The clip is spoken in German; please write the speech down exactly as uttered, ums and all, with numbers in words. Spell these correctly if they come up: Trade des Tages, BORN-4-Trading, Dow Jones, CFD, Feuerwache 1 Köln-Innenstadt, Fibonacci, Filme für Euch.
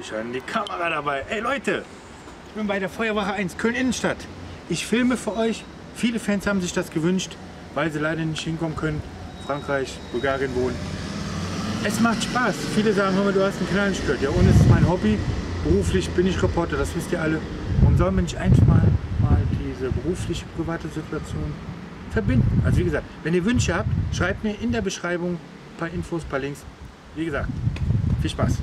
Ich habe die Kamera dabei. Ey Leute, ich bin bei der Feuerwache eins Köln-Innenstadt. Ich filme für euch. Viele Fans haben sich das gewünscht, weil sie leider nicht hinkommen können. Frankreich, Bulgarien wohnen. Es macht Spaß. Viele sagen, hör mal, du hast einen Knall nicht gehört. Ja, und es ist mein Hobby. Beruflich bin ich Reporter, das wisst ihr alle. Und soll man nicht einfach mal, mal diese berufliche, private Situation verbinden? Also wie gesagt, wenn ihr Wünsche habt, schreibt mir in der Beschreibung ein paar Infos, ein paar Links. Wie gesagt, viel Spaß.